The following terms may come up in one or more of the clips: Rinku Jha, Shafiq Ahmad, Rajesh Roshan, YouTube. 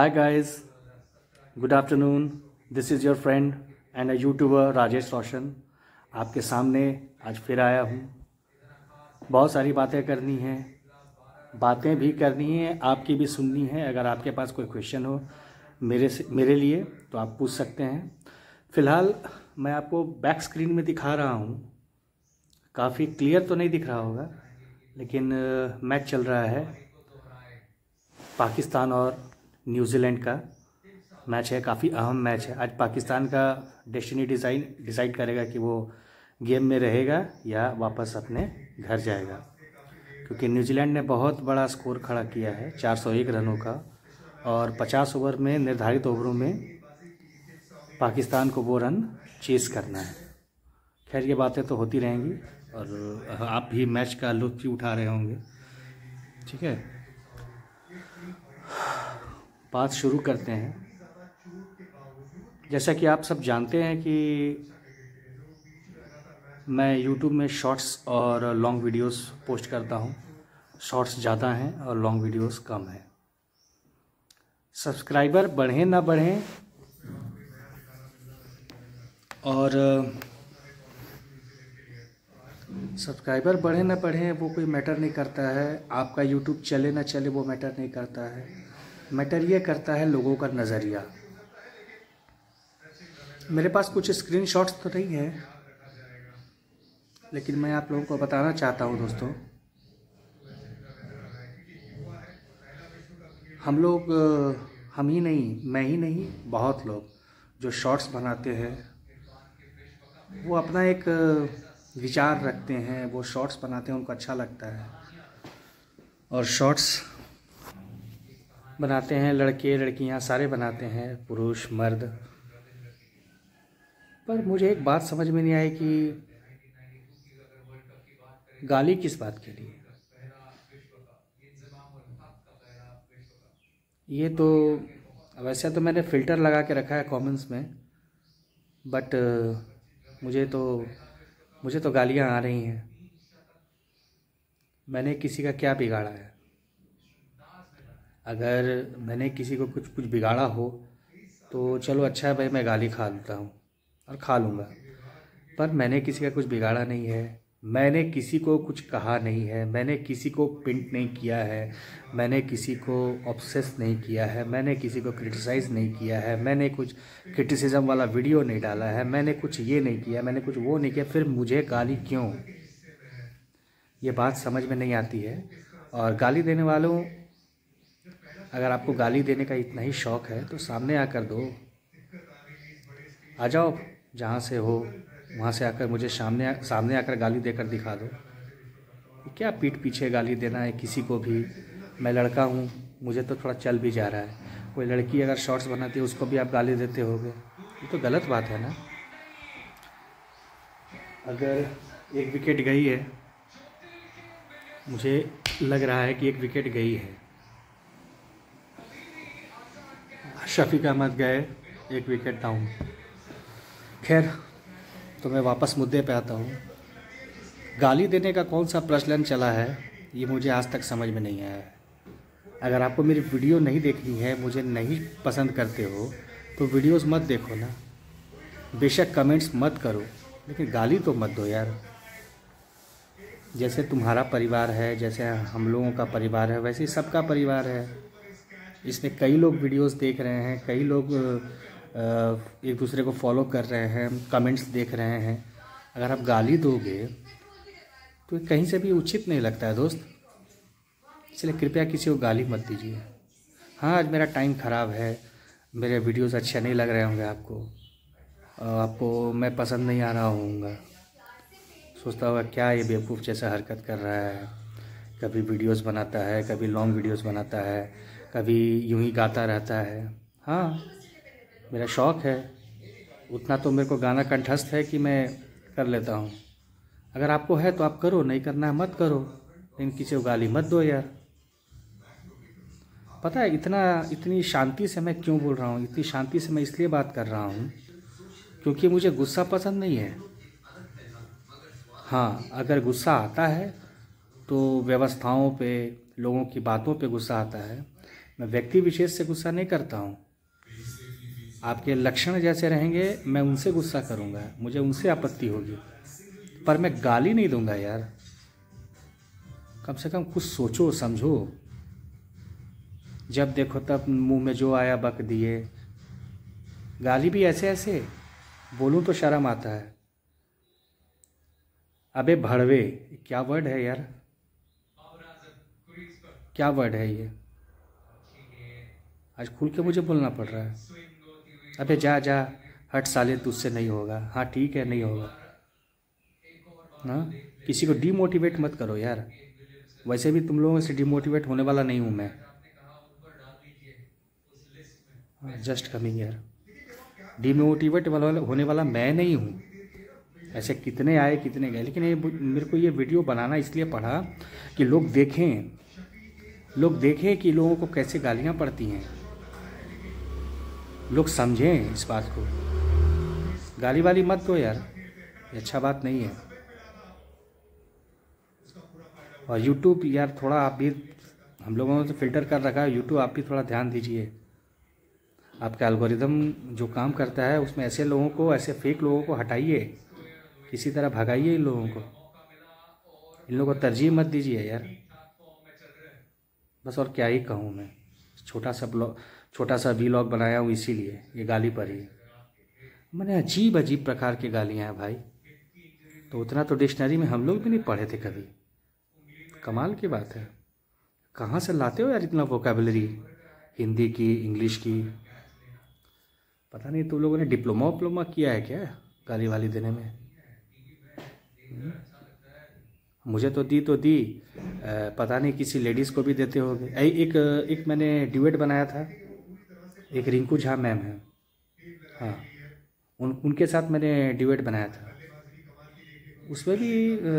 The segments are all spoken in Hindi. Hi guys, good afternoon. This is your friend and a YouTuber Rajesh रोशन. आपके सामने आज फिर आया हूँ. बहुत सारी बातें करनी हैं, बातें भी करनी है, आपकी भी सुननी है. अगर आपके पास कोई क्वेश्चन हो मेरे लिए तो आप पूछ सकते हैं. फ़िलहाल मैं आपको बैक स्क्रीन में दिखा रहा हूँ. काफ़ी क्लियर तो नहीं दिख रहा होगा, लेकिन मैच चल रहा है. पाकिस्तान और न्यूजीलैंड का मैच है, काफ़ी अहम मैच है. आज पाकिस्तान का डेस्टिनी डिसाइड करेगा कि वो गेम में रहेगा या वापस अपने घर जाएगा, क्योंकि न्यूजीलैंड ने बहुत बड़ा स्कोर खड़ा किया है 401 रनों का. और 50 ओवर में, निर्धारित ओवरों में पाकिस्तान को वो रन चेस करना है. खैर, ये बातें तो होती रहेंगी और आप भी मैच का लुत्फ उठा रहे होंगे. ठीक है, बात शुरू करते हैं. जैसा कि आप सब जानते हैं कि मैं YouTube में शॉर्ट्स और लॉन्ग वीडियोस पोस्ट करता हूँ. शॉर्ट्स ज़्यादा हैं और लॉन्ग वीडियोस कम हैं. सब्सक्राइबर बढ़ें ना बढ़ें और सब्सक्राइबर बढ़े ना बढ़े वो कोई मैटर नहीं करता है. आपका YouTube चले ना चले वो मैटर नहीं करता है. मैटर ये करता है लोगों का नज़रिया. मेरे पास कुछ स्क्रीनशॉट्स तो नहीं है, लेकिन मैं आप लोगों को बताना चाहता हूँ दोस्तों, हम ही नहीं, मैं ही नहीं, बहुत लोग जो शॉर्ट्स बनाते हैं वो अपना एक विचार रखते हैं, वो शॉर्ट्स बनाते हैं, उनको अच्छा लगता है. और शॉर्ट्स बनाते हैं लड़के लड़कियां, सारे बनाते हैं, पुरुष मर्द. पर मुझे एक बात समझ में नहीं आई कि गाली किस बात के लिए. ये तो वैसे तो मैंने फ़िल्टर लगा के रखा है कमेंट्स में, बट मुझे तो गालियाँ आ रही हैं. मैंने किसी का क्या बिगाड़ा है? अगर मैंने किसी को कुछ बिगाड़ा हो तो चलो अच्छा है भाई, मैं गाली खा लेता हूँ और खा लूँगा. पर मैंने किसी का कुछ बिगाड़ा नहीं है, मैंने किसी को कुछ कहा नहीं है, मैंने किसी को पिंट नहीं किया है, मैंने किसी को ऑब्सेस नहीं किया है, मैंने किसी को क्रिटिसाइज़ नहीं किया है, मैंने कुछ क्रिटिसिज्म वाला वीडियो नहीं डाला है, मैंने कुछ ये नहीं किया, मैंने कुछ वो नहीं किया. फिर मुझे गाली क्यों? ये बात समझ में नहीं आती है. और गाली देने वालों, अगर आपको गाली देने का इतना ही शौक़ है तो सामने आकर दो, आ जाओ जहाँ से हो वहाँ से आकर मुझे सामने आकर गाली देकर दिखा दो. क्या पीठ पीछे गाली देना है किसी को भी? मैं लड़का हूँ, मुझे तो थोड़ा चल भी जा रहा है. कोई लड़की अगर शॉर्ट्स बनाती है उसको भी आप गाली देते होगे, ये तो गलत बात है ना. अगर एक विकेट गई है, मुझे लग रहा है कि एक विकेट गई है. शफीक अहमद गए, एक विकेट डाउन. खैर, तो मैं वापस मुद्दे पे आता हूँ. गाली देने का कौन सा प्रचलन चला है ये मुझे आज तक समझ में नहीं आया है. अगर आपको मेरी वीडियो नहीं देखनी है, मुझे नहीं पसंद करते हो तो वीडियोस मत देखो ना. बेशक कमेंट्स मत करो, लेकिन गाली तो मत दो यार. जैसे तुम्हारा परिवार है, जैसे हम लोगों का परिवार है, वैसे ही सबका परिवार है. इसमें कई लोग वीडियोस देख रहे हैं, कई लोग एक दूसरे को फॉलो कर रहे हैं, कमेंट्स देख रहे हैं. अगर आप गाली दोगे तो कहीं से भी उचित नहीं लगता है दोस्त. इसलिए कृपया किसी को गाली मत दीजिए. हाँ, आज मेरा टाइम ख़राब है, मेरे वीडियोस अच्छे नहीं लग रहे होंगे आपको, आपको मैं पसंद नहीं आ रहा होऊंगा, सोचता होगा क्या ये बेवकूफ़ जैसा हरकत कर रहा है, कभी वीडियोस बनाता है, कभी लॉन्ग वीडियोस बनाता है, कभी यूं ही गाता रहता है. हाँ, मेरा शौक़ है, उतना तो मेरे को गाना कंठस्थ है कि मैं कर लेता हूँ. अगर आपको है तो आप करो, नहीं करना है मत करो, लेकिन किसी को गाली मत दो यार. पता है इतनी शांति से मैं क्यों बोल रहा हूँ? इतनी शांति से मैं इसलिए बात कर रहा हूँ क्योंकि मुझे गुस्सा पसंद नहीं है. हाँ, अगर गुस्सा आता है तो व्यवस्थाओं पे, लोगों की बातों पे गुस्सा आता है. मैं व्यक्ति विशेष से गुस्सा नहीं करता हूँ। आपके लक्षण जैसे रहेंगे मैं उनसे गुस्सा करूँगा, मुझे उनसे आपत्ति होगी, पर मैं गाली नहीं दूंगा यार। कम से कम कुछ सोचो समझो। जब देखो तब मुंह में जो आया बक दिए, गाली भी ऐसे ऐसे बोलूँ तो शर्म आता है। अबे भड़वे, क्या वर्ड है यार, क्या वर्ड है ये, आज खुल के मुझे बोलना पड़ रहा है। अबे जा जा, हट साले, तुझसे नहीं होगा। हाँ ठीक है, नहीं होगा ना। किसी को डीमोटिवेट मत करो यार, वैसे भी तुम लोगों से डीमोटिवेट होने वाला नहीं हूँ मैं। जस्ट कमिंग यार, डीमोटिवेट वाला होने वाला मैं नहीं हूँ। ऐसे कितने आए कितने गए, लेकिन ये मेरे को ये वीडियो बनाना इसलिए पड़ा कि लोग देखें कि लोगों को कैसे गालियाँ पड़ती हैं, लोग समझें इस बात को। गाली वाली मत दो यार, ये अच्छा बात नहीं है। और YouTube यार थोड़ा आप भी, हम लोगों ने तो फिल्टर कर रखा है, YouTube आप भी थोड़ा ध्यान दीजिए। आपका एल्गोरिदम जो काम करता है उसमें ऐसे लोगों को, ऐसे फेक लोगों को हटाइए, किसी तरह भगाइए इन लोगों को। इन लोगों को तरजीह मत दीजिए यार। बस और क्या ही कहूँ मैं। छोटा सा व्लॉग बनाया हूँ इसीलिए, ये गाली पर ही। मैंने अजीब अजीब प्रकार की गालियाँ हैं भाई, तो उतना तो डिक्शनरी में हम लोग भी नहीं पढ़े थे कभी। कमाल की बात है, कहाँ से लाते हो यार इतना वोकैबुलरी हिंदी की, इंग्लिश की। पता नहीं तुम लोगों ने डिप्लोमा वप्लोमा किया है क्या गाली वाली देने में। मुझे तो दी, पता नहीं किसी लेडीज़ को भी देते होंगे। एक मैंने ड्यूएट बनाया था, एक रिंकू झा मैम है, हाँ, उनके साथ मैंने ड्यूएट बनाया था। उसमें भी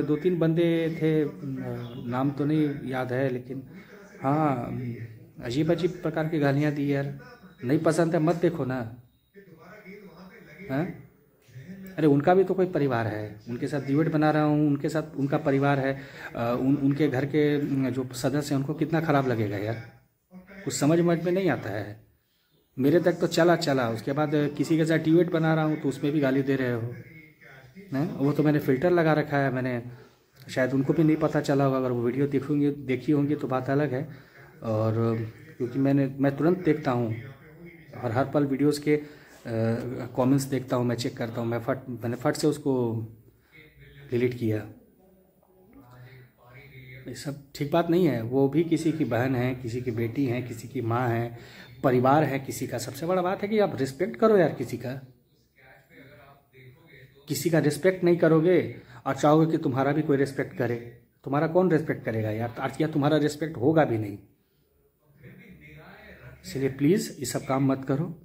2-3 बंदे थे, नाम तो नहीं याद है, लेकिन हाँ अजीब अजीब प्रकार की गालियाँ दी यार। नहीं पसंद है मत देखो ना, हाँ। अरे उनका भी तो कोई परिवार है, उनके साथ डिबेट बना रहा हूँ, उनके साथ उनका परिवार है, उनके घर के जो सदस्य हैं उनको कितना ख़राब लगेगा यार। कुछ समझ में नहीं आता है। मेरे तक तो चला, उसके बाद किसी के साथ डिबेट बना रहा हूँ तो उसमें भी गाली दे रहे हो ना। वो तो मैंने फ़िल्टर लगा रखा है, मैंने शायद उनको भी नहीं पता चला होगा। अगर वो वीडियो देखी होंगी तो बात अलग है, और क्योंकि मैं तुरंत देखता हूँ और हर पल वीडियोज़ के कमेंट्स देखता हूँ, मैं चेक करता हूँ। मैंने फट से उसको डिलीट किया। ये सब ठीक बात नहीं है। वो भी किसी की बहन है, किसी की बेटी है, किसी की माँ है, परिवार है किसी का। सबसे बड़ा बात है कि आप रिस्पेक्ट करो यार किसी का। किसी का रिस्पेक्ट नहीं करोगे और चाहोगे कि तुम्हारा भी कोई रिस्पेक्ट करे, तुम्हारा कौन रिस्पेक्ट करेगा यार, या तुम्हारा रिस्पेक्ट होगा भी नहीं। इसलिए प्लीज़ ये सब काम मत करो।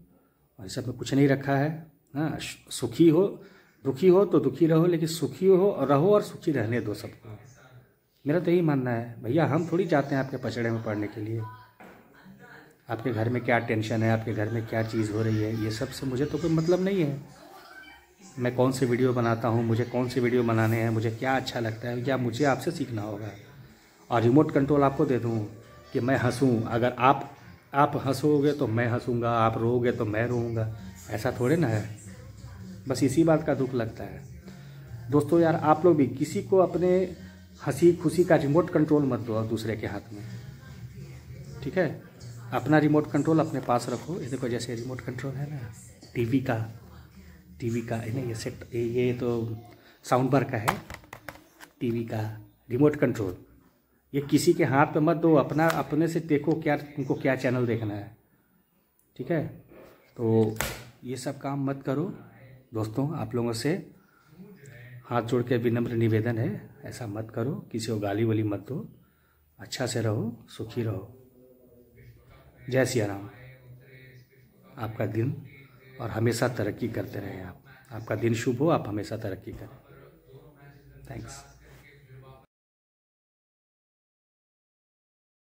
और सब में कुछ नहीं रखा है ना। सुखी हो, दुखी हो तो दुखी रहो, लेकिन सुखी हो रहो और सुखी रहने दो सबको। मेरा तो यही मानना है भैया। हम थोड़ी जाते हैं आपके पचड़े में पड़ने के लिए। आपके घर में क्या टेंशन है, आपके घर में क्या चीज़ हो रही है, ये सब से मुझे तो कोई मतलब नहीं है। मैं कौन सी वीडियो बनाता हूँ, मुझे कौन सी वीडियो बनाने हैं, मुझे क्या अच्छा लगता है, या मुझे आपसे सीखना होगा। और रिमोट कंट्रोल आपको दे दूँ कि मैं हंसूँ। अगर आप हंसोगे तो मैं हंसूंगा, आप रोओगे तो मैं रोऊंगा, ऐसा थोड़े ना है। बस इसी बात का दुख लगता है दोस्तों। यार आप लोग भी किसी को अपने हंसी खुशी का रिमोट कंट्रोल मत दो दूसरे के हाथ में, ठीक है। अपना रिमोट कंट्रोल अपने पास रखो। ये देखो जैसे रिमोट कंट्रोल है ना टीवी का नहीं, ये सेट, ये तो साउंड बार का है। टीवी का रिमोट कंट्रोल ये किसी के हाथ पे मत दो। अपना अपने से देखो क्या तुमको क्या चैनल देखना है, ठीक है। तो ये सब काम मत करो दोस्तों। आप लोगों से हाथ जोड़ के विनम्र निवेदन है, ऐसा मत करो। किसी को गाली वाली मत दो, अच्छा से रहो, सुखी रहो। जय सिया राम। आपका दिन और हमेशा तरक्की करते रहें आप। आपका दिन शुभ हो, आप हमेशा तरक्की करें। थैंक्स।